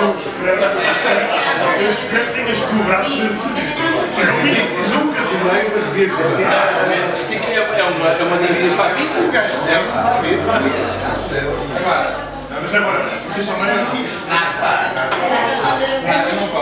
não espero que tenhas cobrado nesse serviço. Eu nunca cobrei, mas devo. É uma dívida para a vida, o gajo deve para a vida. Mas agora, o teu chamado é.